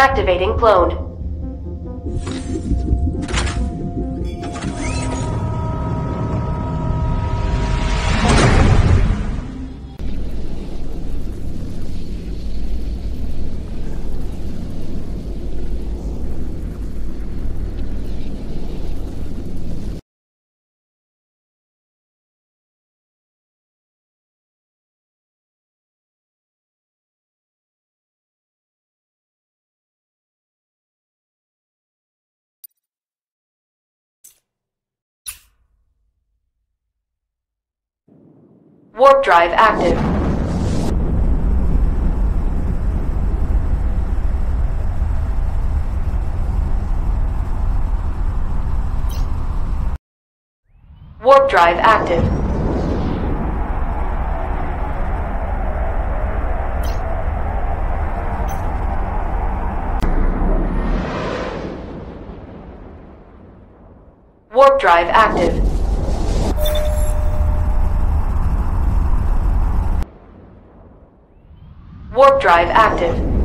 Activating clone. Warp drive active. Warp drive active. Warp drive active. Warp drive active.